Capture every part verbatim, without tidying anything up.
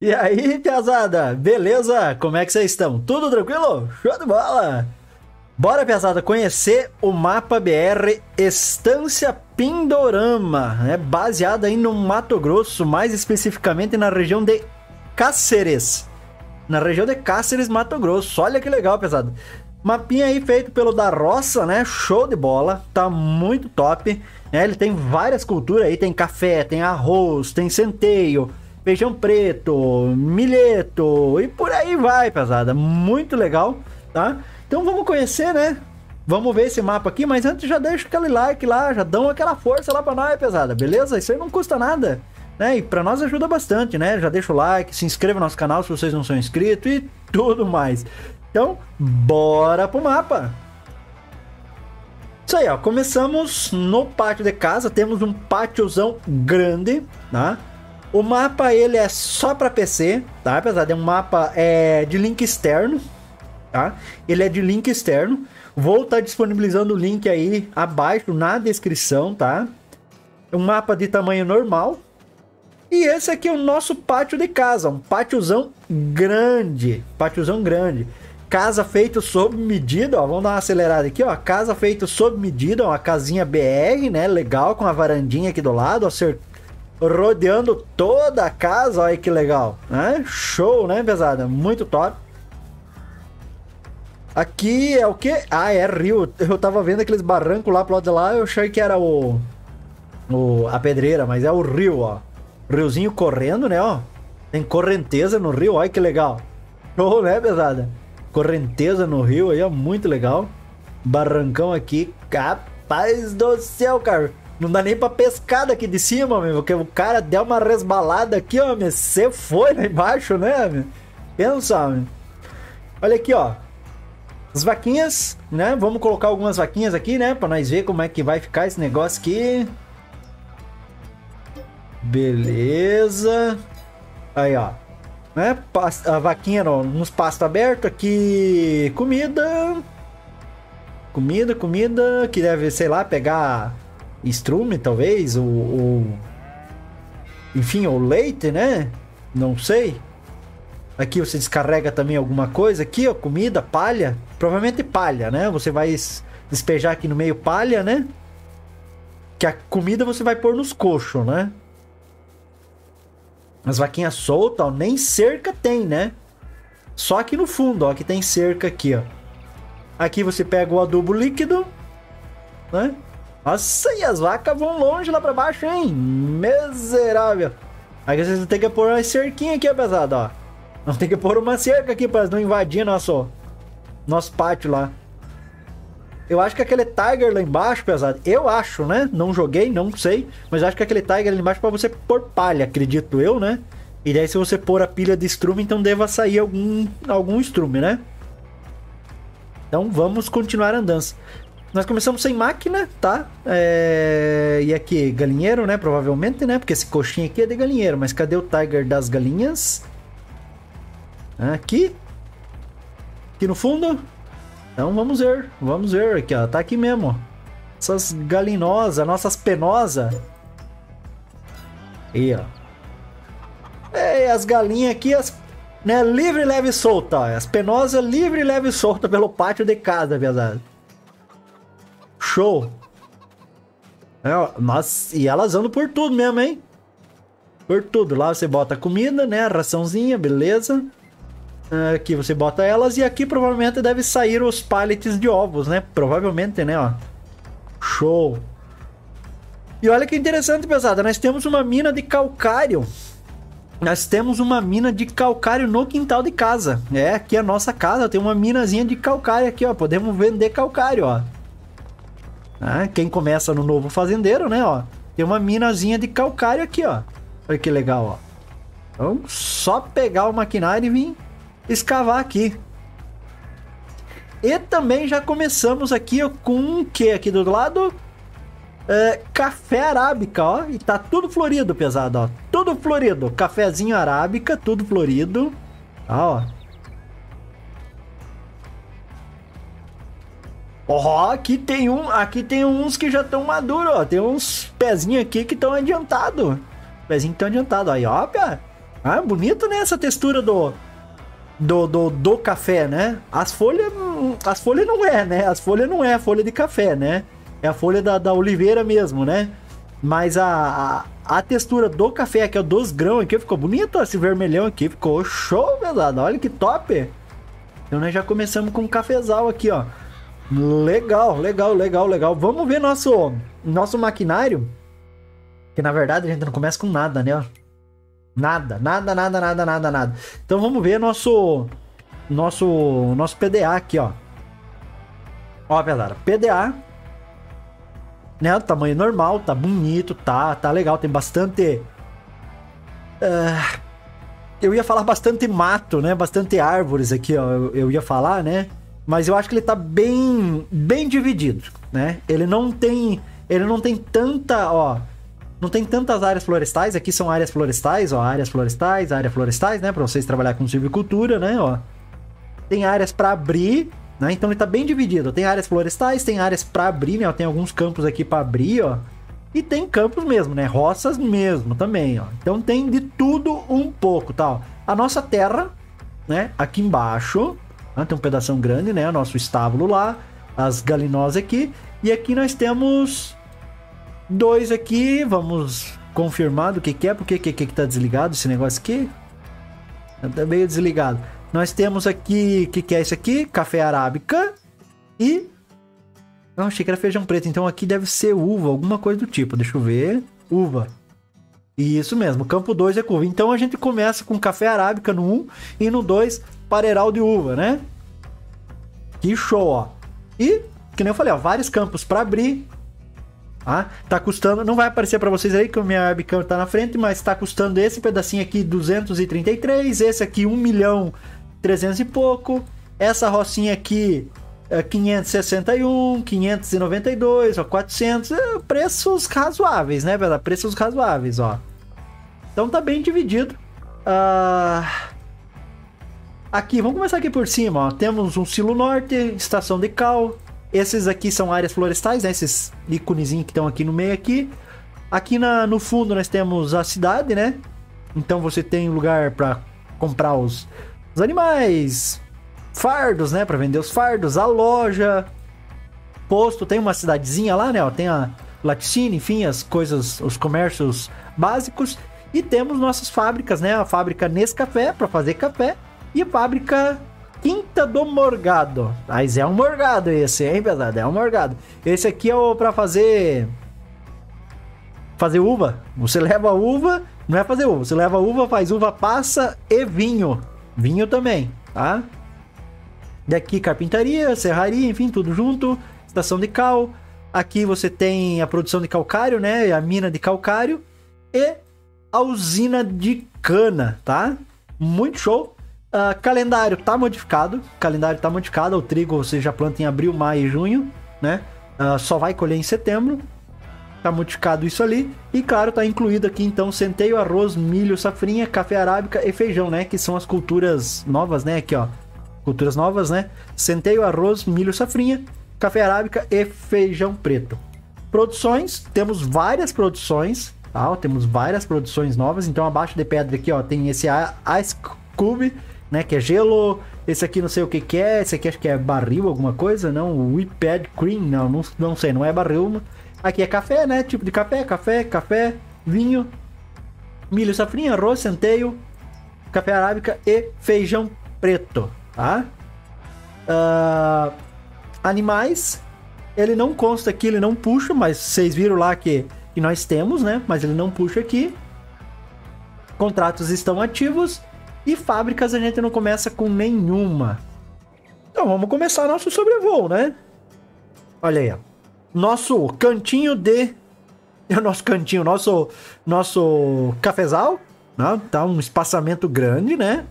E aí, Piazada, beleza? Como é que vocês estão? Tudo tranquilo? Show de bola! Bora, Piazada, conhecer o mapa B R Estância Pindorama, né? Baseado aí no Mato Grosso, mais especificamente na região de Cáceres. Na região de Cáceres, Mato Grosso. Olha que legal, Piazada. Mapinha aí feito pelo da roça, né? Show de bola, tá muito top, né? Ele tem várias culturas aí, tem café, tem arroz, tem centeio, feijão preto, milheto e por aí vai, pesada. Muito legal, tá? Então vamos conhecer, né? Vamos ver esse mapa aqui, mas antes já deixa aquele like lá, já dão aquela força lá pra nós, pesada, beleza? Isso aí não custa nada, né? E pra nós ajuda bastante, né? Já deixa o like, se inscreva no nosso canal se vocês não são inscritos e tudo mais. Então, bora pro mapa! Isso aí, ó. Começamos no pátio de casa, temos um pátiozão grande, tá? O mapa, ele é só para P C, tá, rapaziada? É um mapa é, de link externo, tá? Ele é de link externo. Vou estar tá disponibilizando o link aí abaixo na descrição, tá? É um mapa de tamanho normal. E esse aqui é o nosso pátio de casa, um pátiozão grande, pátiozão grande. Casa feita sob medida, ó, vamos dar uma acelerada aqui, ó. Casa feita sob medida, uma casinha B R, né? Legal, com a varandinha aqui do lado, ó, certo? Rodeando toda a casa, olha que legal, né? Show, né, pesada? Muito top. Aqui é o que? Ah, é rio. Eu tava vendo aqueles barrancos lá pro lado de lá, eu achei que era o, o a pedreira, mas é o rio, ó. Riozinho correndo, né, ó. Tem correnteza no rio, olha que legal. Show, né, pesada? Correnteza no rio aí, ó, muito legal. Barrancão aqui, capaz do céu, cara. Não dá nem pra pescar daqui de cima, meu, porque o cara deu uma resbalada aqui, ó, meu. Você foi lá embaixo, né, meu? Pensa, meu. Olha aqui, ó. As vaquinhas, né? Vamos colocar algumas vaquinhas aqui, né? Pra nós ver como é que vai ficar esse negócio aqui. Beleza. Aí, ó. Né? A vaquinha no, nos pastos abertos aqui. Comida. Comida, comida. Que deve, sei lá, pegar... estrume, talvez, ou, ou... enfim, ou leite, né? Não sei. Aqui você descarrega também alguma coisa. Aqui, ó, comida, palha. Provavelmente palha, né? Você vai despejar aqui no meio palha, né? Que a comida você vai pôr nos coxos, né? As vaquinhas soltas, ó. Nem cerca tem, né? Só aqui no fundo, ó. Que tem cerca aqui, ó. Aqui você pega o adubo líquido, né? Nossa, e as vacas vão longe lá pra baixo, hein? Miserável. Aí vocês tem que pôr uma cerquinha aqui, pesado, ó. Nós tem que pôr uma cerca aqui pra não invadir nosso, nosso pátio lá. Eu acho que aquele Tiger lá embaixo, pesado. Eu acho, né? Não joguei, não sei. Mas eu acho que aquele Tiger ali embaixo é pra você pôr palha, acredito eu, né? E daí se você pôr a pilha de estrume, então deva sair algum, algum estrume, né? Então vamos continuar a andança. Nós começamos sem máquina, tá? É... E aqui, galinheiro, né? Provavelmente, né? Porque esse coxinha aqui é de galinheiro. Mas cadê o Tiger das galinhas? Aqui. Aqui no fundo. Então, vamos ver. Vamos ver aqui, ó. Tá aqui mesmo. Essas galinosas, nossas penosas. Aí, ó. É, as galinhas aqui, as... né? Livre, leve e solta. Ó. As penosas, livre, leve e solta pelo pátio de casa, verdade. Show! É, nossa, e elas andam por tudo mesmo, hein? Por tudo. Lá você bota a comida, né? A raçãozinha, beleza. Aqui você bota elas e aqui provavelmente deve sair os pallets de ovos, né? Provavelmente, né? Ó. Show! E olha que interessante, pesada. Nós temos uma mina de calcário. Nós temos uma mina de calcário no quintal de casa. É, aqui é a nossa casa. Tem uma minazinha de calcário aqui, ó. Podemos vender calcário, ó. Ah, quem começa no novo fazendeiro, né, ó. Tem uma minazinha de calcário aqui, ó. Olha que legal, ó. Então, só pegar o maquinário e vir escavar aqui. E também já começamos aqui, ó, com o que aqui do lado? É, café arábica, ó. E tá tudo florido, pesado, ó. Tudo florido. Cafezinho arábica, tudo florido. Ah, ó. Ó, oh, aqui tem um, aqui tem uns que já estão maduros, ó. Tem uns pezinhos aqui que estão adiantados. Pezinhos que estão adiantados. Aí, ó, pia. Ah, bonito, né? Essa textura do... Do, do, do café, né? As folhas... As folhas não é, né? As folhas não é a folha de café, né? É a folha da, da oliveira mesmo, né? Mas a, a, a textura do café aqui, dos grãos aqui, ficou bonito. Esse vermelhão aqui ficou show, velado. Olha que top! Então nós já começamos com um cafezal aqui, ó. Legal, legal, legal, legal. Vamos ver nosso, nosso maquinário. Que na verdade a gente não começa com nada, né? Nada, nada, nada, nada, nada, nada. Então vamos ver nosso... Nosso... Nosso P D A aqui, ó. Ó, galera. P D A. Né? O tamanho normal. Tá bonito. Tá, tá legal. Tem bastante... Uh, eu ia falar bastante mato, né? Bastante árvores aqui, ó. Eu, eu ia falar, né? Mas eu acho que ele tá bem... Bem dividido, né? Ele não tem... Ele não tem tanta, ó... Não tem tantas áreas florestais, aqui são áreas florestais, ó, áreas florestais, áreas florestais, né, para vocês trabalhar com silvicultura, né, ó. Tem áreas para abrir, né, então ele tá bem dividido, tem áreas florestais, tem áreas para abrir, né, ó, tem alguns campos aqui para abrir, ó. E tem campos mesmo, né, roças mesmo também, ó. Então tem de tudo um pouco, tá, ó. A nossa terra, né, aqui embaixo, né, tem um pedaço grande, né, o nosso estábulo lá, as galinosas aqui, e aqui nós temos... Dois aqui, vamos confirmar do que, que é, porque que, que que tá desligado esse negócio aqui? Tá meio desligado. Nós temos aqui, que que é isso aqui? Café arábica e... Não, achei que era feijão preto, então aqui deve ser uva, alguma coisa do tipo, deixa eu ver. Uva. Isso mesmo, campo dois é com uva. Então a gente começa com café arábica no um e no dois, parreiral de uva, né? Que show, ó. E, que nem eu falei, ó, vários campos para abrir... Ah, tá custando, não vai aparecer pra vocês aí que o minha webcam tá na frente, mas tá custando esse pedacinho aqui duzentos e trinta e três, esse aqui um milhão e trezentos e pouco, essa rocinha aqui é quinhentos e sessenta e um, quinhentos e noventa e dois, ó, quatrocentos, é, preços razoáveis, né, velho? Preços razoáveis, ó. Então tá bem dividido. Ah, aqui, vamos começar aqui por cima, ó, temos um silo norte, estação de cal. Esses aqui são áreas florestais, né? Esses íconezinhos que estão aqui no meio aqui. Aqui na, no fundo nós temos a cidade, né? Então você tem lugar para comprar os, os animais, fardos, né? Para vender os fardos, a loja, posto. Tem uma cidadezinha lá, né? Ó, tem a laticínio, enfim, as coisas, os comércios básicos. E temos nossas fábricas, né? A fábrica Nescafé para fazer café e a fábrica... Quinta do Morgado. Mas é um morgado esse, hein, pesado? É um morgado. Esse aqui é o pra fazer... Fazer uva. Você leva uva... Não é fazer uva. Você leva uva, faz uva, passa e vinho. Vinho também, tá? Daqui carpintaria, serraria, enfim, tudo junto. Estação de cal. Aqui você tem a produção de calcário, né? A mina de calcário. E a usina de cana, tá? Muito show. Uh, calendário tá modificado, calendário tá modificado, o trigo você já planta em abril, maio e junho, né? Uh, só vai colher em setembro, tá modificado isso ali, e claro, tá incluído aqui então centeio, arroz, milho, safrinha, café arábica e feijão, né? Que são as culturas novas, né? Aqui, ó, culturas novas, né? Centeio, arroz, milho, safrinha, café arábica e feijão preto. Produções, temos várias produções, tá? Temos várias produções novas, então abaixo de pedra aqui, ó, tem esse ice cube, né, que é gelo, esse aqui não sei o que que é, esse aqui acho que é barril, alguma coisa, não, Whipped Cream, não, não, não sei, não é barril, aqui é café, né, tipo de café, café, café, vinho, milho, safrinha, arroz, centeio, café arábica e feijão preto, tá? Uh, animais, ele não consta aqui, ele não puxa, mas vocês viram lá que, que nós temos, né, mas ele não puxa aqui, contratos estão ativos. E fábricas a gente não começa com nenhuma. Então vamos começar nosso sobrevoo, né? Olha aí, ó. Nosso cantinho de... Nosso cantinho, nosso... Nosso cafezal. Né? Tá um espaçamento grande, né?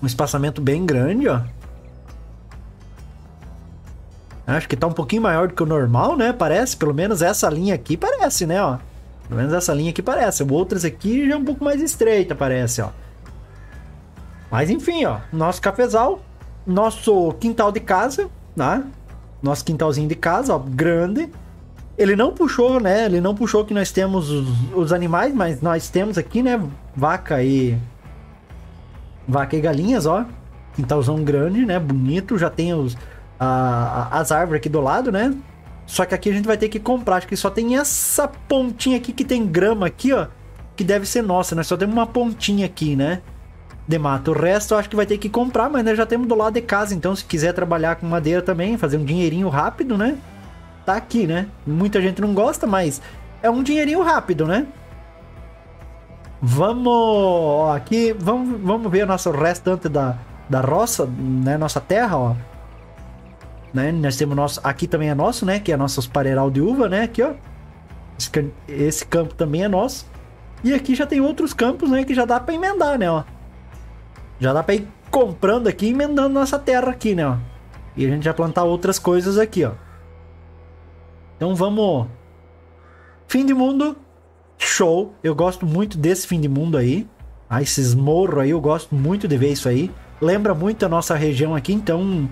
Um espaçamento bem grande, ó. Acho que tá um pouquinho maior do que o normal, né? Parece, pelo menos essa linha aqui parece, né, ó. Pelo menos essa linha aqui parece. Outras aqui já é um pouco mais estreita, parece, ó. Mas enfim, ó. Nosso cafezal. Nosso quintal de casa, tá? Nosso quintalzinho de casa, ó. Grande. Ele não puxou, né? Ele não puxou que nós temos os, os animais, mas nós temos aqui, né? Vaca e... Vaca e galinhas, ó. Quintalzão grande, né? Bonito. Já tem os, a, a, as árvores aqui do lado, né? Só que aqui a gente vai ter que comprar. Acho que só tem essa pontinha aqui que tem grama aqui, ó. Que deve ser nossa, né? Só temos uma pontinha aqui, né? De mato. O resto eu acho que vai ter que comprar, mas nós já temos do lado de casa. Então, se quiser trabalhar com madeira também, fazer um dinheirinho rápido, né? Tá aqui, né? Muita gente não gosta, mas é um dinheirinho rápido, né? Vamos aqui, vamos, vamos ver o nosso restante da, da roça, né? Nossa terra, ó. Né? Nós temos nosso, aqui também é nosso, né? Que é nossos pareiral de uva, né? Aqui, ó. Esse, esse campo também é nosso. E aqui já tem outros campos, né? Que já dá pra emendar, né? Ó. Já dá pra ir comprando aqui e emendando nossa terra aqui, né? Ó. E a gente já plantar outras coisas aqui, ó. Então vamos... Fim de mundo. Show. Eu gosto muito desse fim de mundo aí. Ah, esses morros aí. Eu gosto muito de ver isso aí. Lembra muito a nossa região aqui. Então...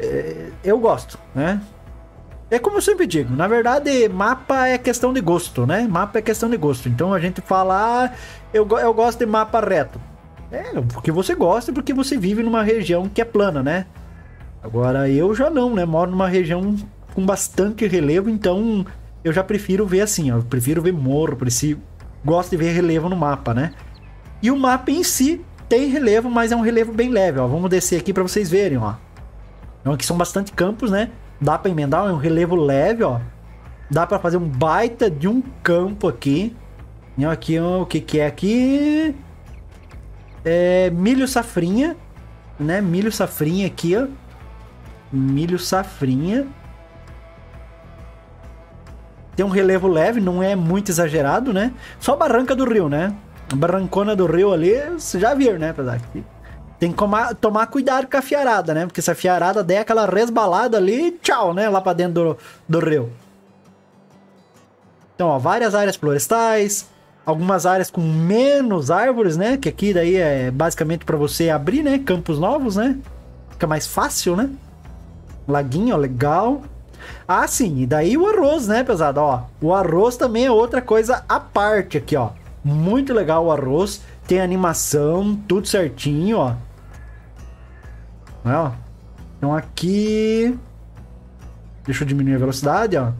É, eu gosto, né? É como eu sempre digo. Na verdade, mapa é questão de gosto, né? Mapa é questão de gosto. Então a gente fala... Ah, eu, eu gosto de mapa reto. É, porque você gosta, porque você vive numa região que é plana, né? Agora eu já não, né? Moro numa região... com bastante relevo, então eu já prefiro ver assim, ó, eu prefiro ver morro, preciso, gosto de ver relevo no mapa, né? E o mapa em si tem relevo, mas é um relevo bem leve, ó. Vamos descer aqui para vocês verem, ó. Então aqui são bastante campos, né? Dá para emendar, ó, é um relevo leve, ó. Dá para fazer um baita de um campo aqui. E aqui, ó, o que que é aqui? É milho safrinha, né? Milho safrinha aqui, ó. Milho safrinha. Tem um relevo leve, não é muito exagerado, né? Só a barranca do rio, né? A barrancona do rio ali, você já viu, né? Tem que tomar, tomar cuidado com a fiarada, né? Porque se a fiarada der aquela resbalada ali, tchau, né? Lá pra dentro do, do rio. Então, ó, várias áreas florestais, algumas áreas com menos árvores, né? Que aqui daí é basicamente pra você abrir, né? Campos novos, né? Fica mais fácil, né? Laguinho, ó, legal. Ah, sim, e daí o arroz, né, pesado? Ó, o arroz também é outra coisa à parte aqui, ó. Muito legal o arroz. Tem animação, tudo certinho, ó. É, ó. Então aqui... Deixa eu diminuir a velocidade, ó.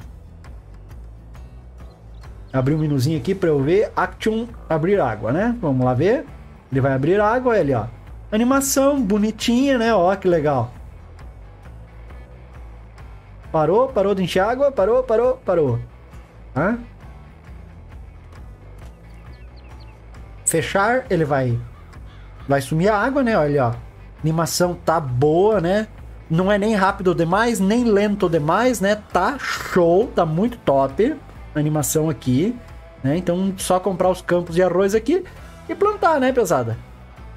Abrir um menuzinho aqui pra eu ver. Action, abrir água, né? Vamos lá ver. Ele vai abrir água, olha ali, ó. Animação bonitinha, né? Ó, que legal. Parou, parou de encher água, parou, parou, parou. Hã? Fechar, ele vai... Vai sumir a água, né? Olha, ó. A animação tá boa, né? Não é nem rápido demais, nem lento demais, né? Tá show, tá muito top a animação aqui, né? Então, só comprar os campos de arroz aqui e plantar, né, pesada?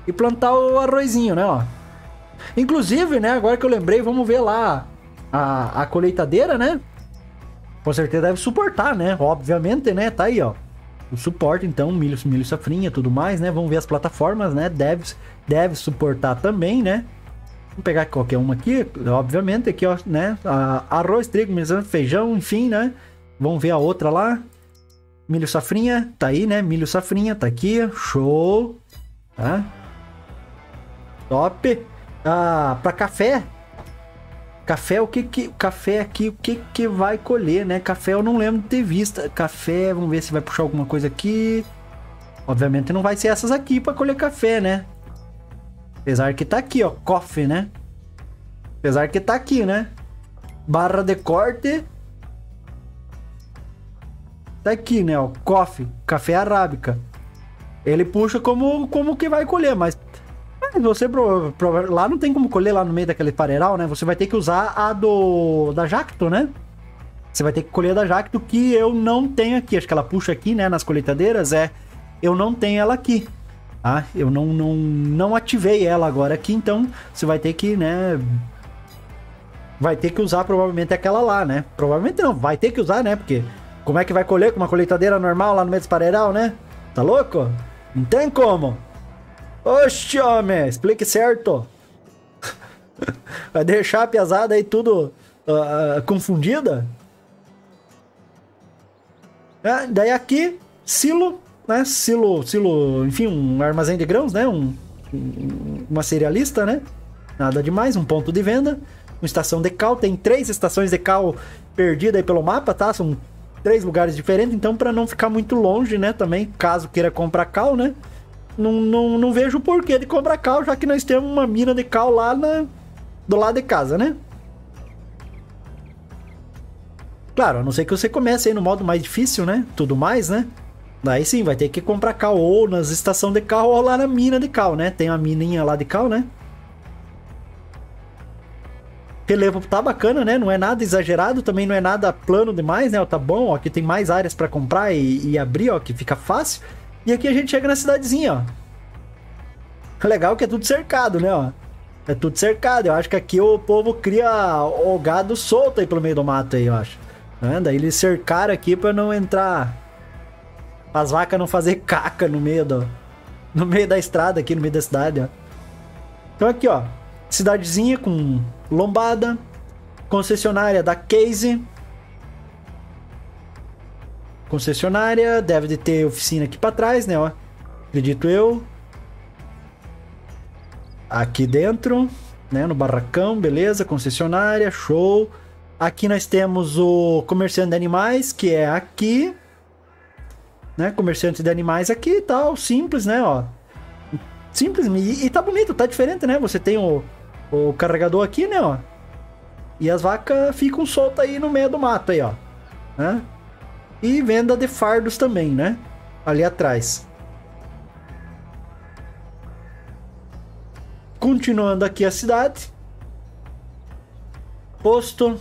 E plantar o arrozinho, né, ó. Inclusive, né, agora que eu lembrei, vamos ver lá... A, a colheitadeira, né? Com certeza deve suportar, né? Obviamente, né? Tá aí, ó. O suporte, então, milho, milho safrinha, tudo mais, né? Vamos ver as plataformas, né? Deve, deve suportar também, né? Vamos pegar qualquer uma aqui, obviamente, aqui, ó, né? A, arroz, trigo, feijão, enfim, né? Vamos ver a outra lá. Milho safrinha, tá aí, né? Milho safrinha, tá aqui, show. Tá? Top. Ah, pra café... Café, o que que... Café aqui, o que que vai colher, né? Café eu não lembro de ter visto. Café, vamos ver se vai puxar alguma coisa aqui. Obviamente não vai ser essas aqui pra colher café, né? Apesar que tá aqui, ó. Coffee, né? Apesar que tá aqui, né? Barra de corte. Tá aqui, né? Ó, coffee. Café arábica. Ele puxa como, como que vai colher, mas... Você pro, pro, lá não tem como colher lá no meio daquele pareiral, né? Você vai ter que usar a do da Jacto, né? Você vai ter que colher a da Jacto, que eu não tenho aqui. Acho que ela puxa aqui, né? Nas colheitadeiras, é. Eu não tenho ela aqui, tá? Eu não, não, não ativei ela agora aqui, então você vai ter que, né? Vai ter que usar provavelmente aquela lá, né? Provavelmente não, vai ter que usar, né? Porque como é que vai colher com uma colheitadeira normal lá no meio do pareiral, né? Tá louco? Não tem como. Oxe, homem, explique certo. Vai deixar a piazada aí tudo uh, confundida? É, daí aqui, silo, né? Silo, silo, enfim, um armazém de grãos, né? Um, um, uma cerealista, né? Nada demais, um ponto de venda. Uma estação de cal, tem três estações de cal perdidas aí pelo mapa, tá? São três lugares diferentes, então para não ficar muito longe, né? Também, caso queira comprar cal, né? Não, não, não vejo o porquê de comprar cal, já que nós temos uma mina de cal lá na, do lado de casa, né? Claro, a não ser que você comece aí no modo mais difícil, né? Tudo mais, né? Daí sim, vai ter que comprar cal ou nas estações de cal ou lá na mina de cal, né? Tem uma mininha lá de cal, né? Relevo tá bacana, né? Não é nada exagerado, também não é nada plano demais, né? Ó, tá bom, ó, aqui tem mais áreas pra comprar e, e abrir, ó, que fica fácil. E aqui a gente chega na cidadezinha, ó. Legal que é tudo cercado, né, ó. É tudo cercado, eu acho que aqui o povo cria o gado solto aí pelo meio do mato aí, eu acho. Né? Daí eles cercaram aqui pra não entrar... As vacas não fazer caca no meio do... No meio da estrada aqui, no meio da cidade, ó. Então aqui, ó. Cidadezinha com... lombada, concessionária da Case, concessionária, deve de ter oficina aqui para trás, né, ó, acredito eu, aqui dentro, né, no barracão, beleza, concessionária, show, aqui nós temos o comerciante de animais, que é aqui, né, comerciante de animais aqui e tal, simples, né, ó, simples, e, e tá bonito, tá diferente, né, você tem o O carregador aqui, né, ó. E as vacas ficam soltas aí no meio do mato aí, ó. Né? E venda de fardos também, né? Ali atrás. Continuando aqui a cidade. Posto.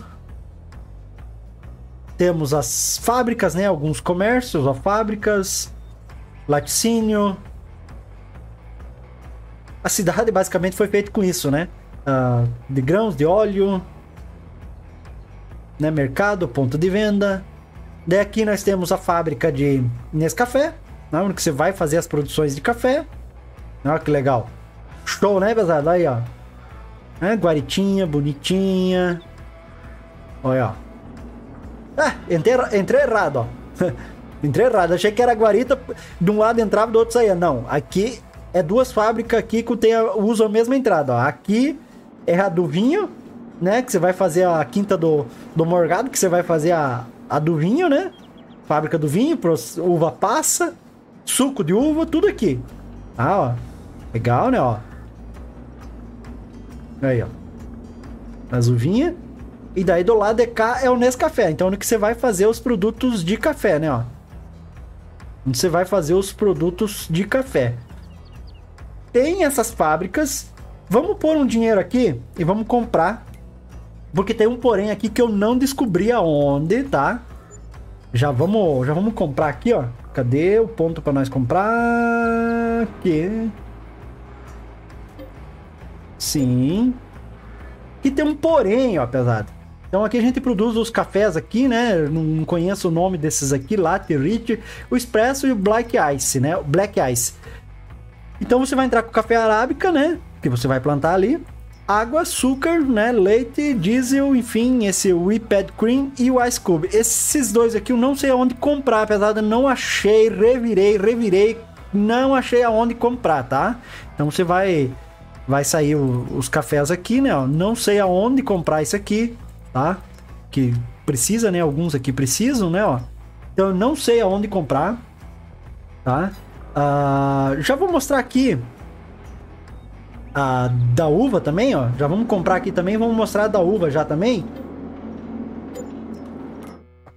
Temos as fábricas, né? Alguns comércios, ó, fábricas. Laticínio. A cidade basicamente foi feita com isso, né? Uh, de grãos, de óleo, né? Mercado, ponto de venda. Daí aqui nós temos a fábrica de Nescafé, né? Onde você vai fazer as produções de café. Olha que legal. Show, né, pesado? Aí, ó. É, guaritinha, bonitinha. Olha, ó. Ah, entrei, entrei errado, ó. Entrei errado. Achei que era guarita. De um lado entrava, do outro saía. Não, aqui é duas fábricas aqui que tem a, usam a mesma entrada, ó. Aqui é a do vinho, né? Que você vai fazer a Quinta do, do Morgado, que você vai fazer a, a do vinho, né? Fábrica do vinho, uva passa, suco de uva, tudo aqui. Ah, ó. Legal, né? Ó. Aí, ó. As uvinhas. E daí do lado de cá é o Nescafé. Então, onde que você vai fazer os produtos de café, né? Ó. Onde você vai fazer os produtos de café. Tem essas fábricas. Vamos pôr um dinheiro aqui e vamos comprar, porque tem um porém aqui que eu não descobri aonde, tá? Já vamos, já vamos comprar aqui, ó. Cadê o ponto para nós comprar? Aqui. Sim. E tem um porém, ó, pesado. Então aqui a gente produz os cafés aqui, né? Não conheço o nome desses aqui, latte, rich, o expresso e o black ice, né? O black ice. Então você vai entrar com café arábica, né? Que você vai plantar ali. Água, açúcar, né? Leite, diesel, enfim, esse Whipped Cream e o Ice Cube. Esses dois aqui eu não sei aonde comprar, apesar de não achei, revirei, revirei, não achei aonde comprar, tá? Então você vai vai sair o, os cafés aqui, né? Não sei aonde comprar isso aqui, tá? Que precisa, né? Alguns aqui precisam, né? Ó. Então eu não sei aonde comprar, tá? Uh, já vou mostrar aqui a da uva também, ó. Já vamos comprar aqui também, vamos mostrar a da uva já também.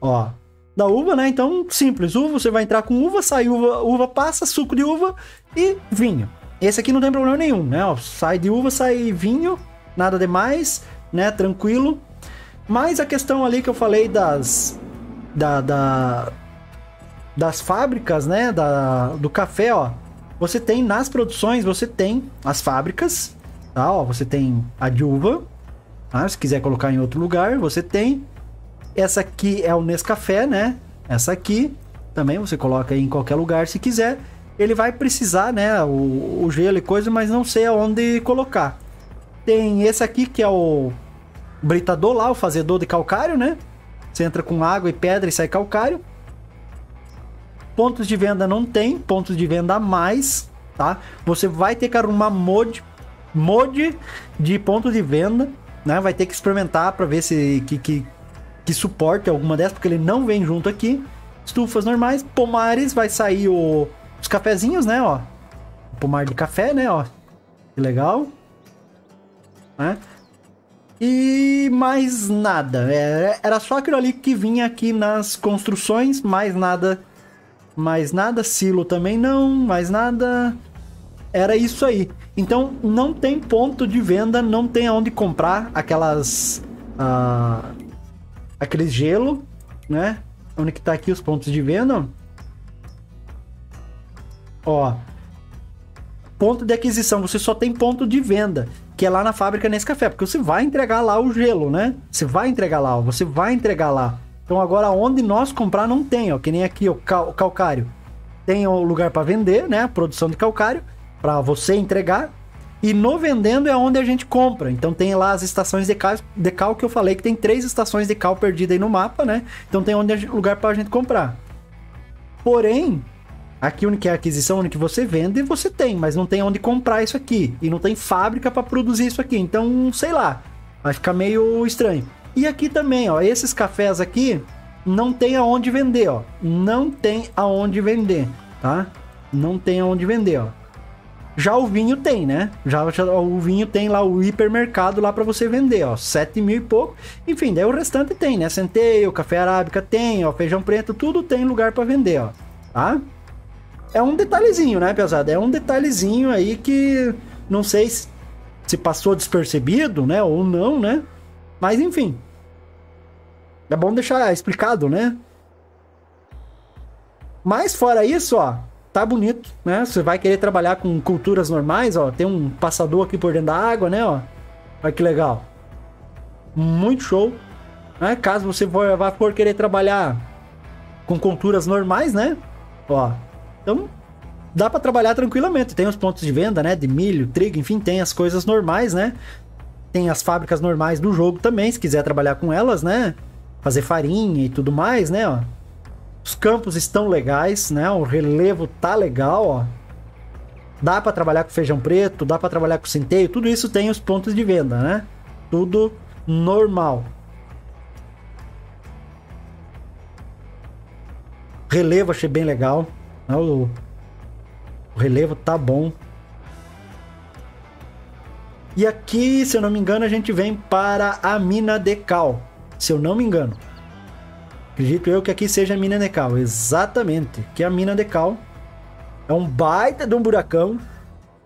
Ó, da uva, né? Então, simples. Uva, você vai entrar com uva, sai uva, uva passa, suco de uva e vinho. Esse aqui não tem problema nenhum, né? Ó, sai de uva, sai vinho, nada demais, né? Tranquilo. Mas a questão ali que eu falei das... Da... da das fábricas, né, da, do café, ó, você tem nas produções, você tem as fábricas, tá, ó, você tem a de uva, tá? Se quiser colocar em outro lugar, você tem, essa aqui é o Nescafé, né, essa aqui, também você coloca aí em qualquer lugar se quiser, ele vai precisar, né, o, o gelo e coisa, mas não sei aonde colocar, tem esse aqui que é o britador lá, o fazedor de calcário, né, você entra com água e pedra e sai calcário. Pontos de venda não tem, pontos de venda a mais, tá? Você vai ter que arrumar mod, mod de ponto de venda, né? Vai ter que experimentar para ver se que, que, que suporte alguma dessas, porque ele não vem junto aqui. Estufas normais, pomares, vai sair o, os cafezinhos, né, ó. Pomar de café, né, ó. Que legal. Né? E mais nada. É, era só aquilo ali que vinha aqui nas construções, mais nada... mais nada, silo também não, mais nada, era isso aí. Então não tem ponto de venda, não tem aonde comprar aquelas, ah, aquele gelo, né? Onde que tá aqui os pontos de venda? Ó, ponto de aquisição, você só tem ponto de venda, que é lá na fábrica Nescafé, porque você vai entregar lá o gelo, né? Você vai entregar lá, você vai entregar lá. Então agora onde nós comprar não tem, ó, que nem aqui o cal calcário. Tem o lugar para vender, né, a produção de calcário para você entregar, e no vendendo é onde a gente compra. Então tem lá as estações de cal, de cal que eu falei que tem três estações de cal perdidas aí no mapa, né? Então tem onde a gente, lugar para a gente comprar. Porém, aqui onde que é a aquisição, onde que você vende, você tem, mas não tem onde comprar isso aqui e não tem fábrica para produzir isso aqui. Então, sei lá, vai ficar meio estranho. E aqui também, ó, esses cafés aqui não tem aonde vender, ó. Não tem aonde vender, tá? Não tem aonde vender, ó. Já o vinho tem, né? Já, já o vinho tem lá o hipermercado lá para você vender, ó. sete mil e pouco. Enfim, daí o restante tem, né? Centeio, café arábica tem, ó. Feijão preto, tudo tem lugar para vender, ó. Tá? É um detalhezinho, né, pesada? É um detalhezinho aí que não sei se, se passou despercebido, né? Ou não, né? Mas enfim, é bom deixar explicado, né? Mas fora isso, ó, tá bonito, né? Você vai querer trabalhar com culturas normais, ó. Tem um passador aqui por dentro da água, né, ó. Olha que legal. Muito show, né? Caso você for, for querer trabalhar com culturas normais, né? Ó, então dá pra trabalhar tranquilamente. Tem os pontos de venda, né? De milho, trigo, enfim, tem as coisas normais, né? Tem as fábricas normais do jogo também, se quiser trabalhar com elas, né? Fazer farinha e tudo mais, né? Ó. Os campos estão legais, né? O relevo tá legal, ó. Dá pra trabalhar com feijão preto, dá pra trabalhar com centeio, tudo isso tem os pontos de venda, né? Tudo normal. Relevo achei bem legal. O relevo tá bom. E aqui, se eu não me engano, a gente vem para a mina de cal. Se eu não me engano. Acredito eu que aqui seja a mina de cal. Exatamente. Que é a mina de cal. É um baita de um buracão.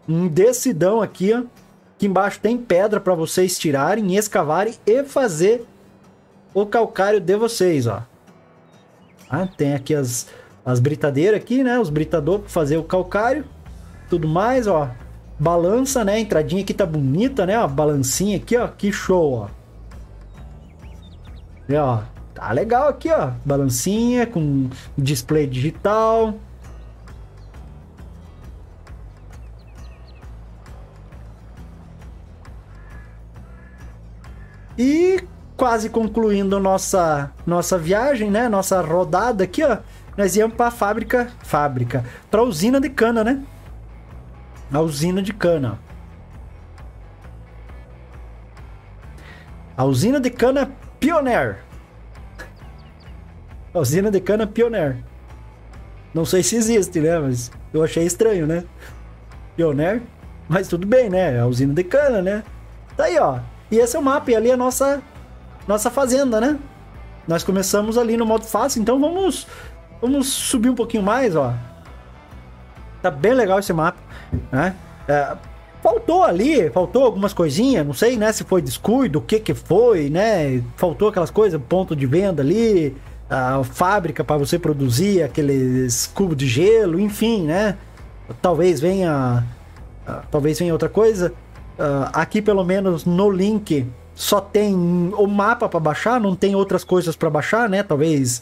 Um descidão aqui, ó. Aqui embaixo tem pedra para vocês tirarem, escavarem e fazer o calcário de vocês, ó. Ah, tem aqui as, as britadeiras aqui, né? Os britadores para fazer o calcário. Tudo mais, ó. Balança, né? A entradinha aqui tá bonita, né? Ó, balancinha aqui, ó. Que show, ó. E, ó. Tá legal aqui, ó. Balancinha com display digital. E quase concluindo nossa, nossa viagem, né? Nossa rodada aqui, ó. Nós íamos pra fábrica... Fábrica. Pra usina de cana, né? A usina de cana. A usina de cana Pioneer. A usina de cana Pioneer. Não sei se existe, né? Mas eu achei estranho, né? Pioneer. Mas tudo bem, né? A usina de cana, né? Tá aí, ó. E esse é o mapa. E ali é a nossa, nossa fazenda, né? Nós começamos ali no modo fácil. Então vamos, vamos subir um pouquinho mais, ó. Tá bem legal esse mapa, né? É, faltou ali, faltou algumas coisinhas, não sei, né? Se foi descuido, o que que foi, né? Faltou aquelas coisas, ponto de venda ali, a fábrica para você produzir aqueles cubos de gelo, enfim, né? Talvez venha, talvez venha outra coisa. Aqui pelo menos no link só tem o mapa para baixar, não tem outras coisas para baixar, né? Talvez,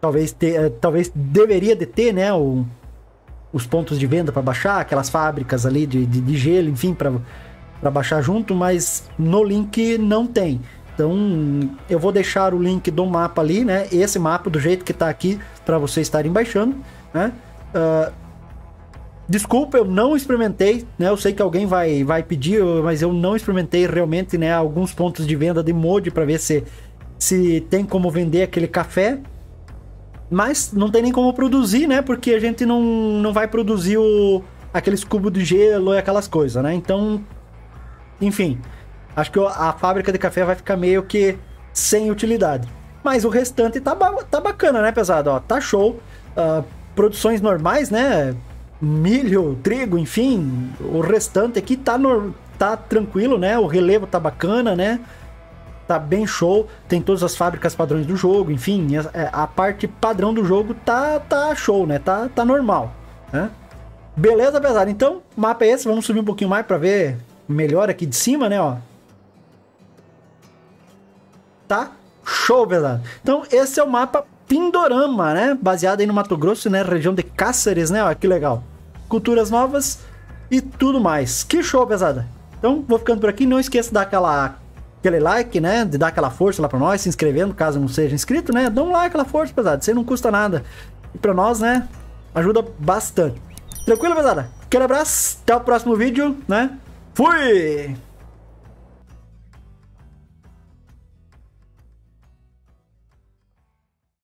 talvez, ter, talvez deveria de ter, né? O os pontos de venda para baixar, aquelas fábricas ali de, de, de gelo, enfim, para baixar junto, mas no link não tem. Então, eu vou deixar o link do mapa ali, né? Esse mapa do jeito que tá aqui para vocês estarem baixando, né? Uh, desculpa, eu não experimentei, né? Eu sei que alguém vai, vai pedir, mas eu não experimentei realmente, né? Alguns pontos de venda de mod para ver se, se tem como vender aquele café. Mas não tem nem como produzir, né? Porque a gente não, não vai produzir o, aqueles cubos de gelo e aquelas coisas, né? Então, enfim... Acho que a fábrica de café vai ficar meio que sem utilidade. Mas o restante tá, ba tá bacana, né, pesado? Ó, tá show. Uh, produções normais, né? Milho, trigo, enfim. O restante aqui tá, no tá tranquilo, né? O relevo tá bacana, né? Tá bem show. Tem todas as fábricas padrões do jogo, enfim. A, a parte padrão do jogo tá, tá show, né? Tá, tá normal, né? Beleza, pesado? Então, o mapa é esse. Vamos subir um pouquinho mais pra ver melhor aqui de cima, né, ó. Tá show, pesado. Então, esse é o mapa Pindorama, né? Baseado aí no Mato Grosso, né? Região de Cáceres, né? Ó, que legal. Culturas novas e tudo mais. Que show, pesada. Então, vou ficando por aqui. Não esqueça de dar aquela, aquele like, né? De dar aquela força lá pra nós. Se inscrevendo, caso não seja inscrito, né? Dá um like, aquela força, pesada. Isso aí não custa nada. E pra nós, né? Ajuda bastante. Tranquilo, pesada? Aquele abraço. Até o próximo vídeo, né? Fui!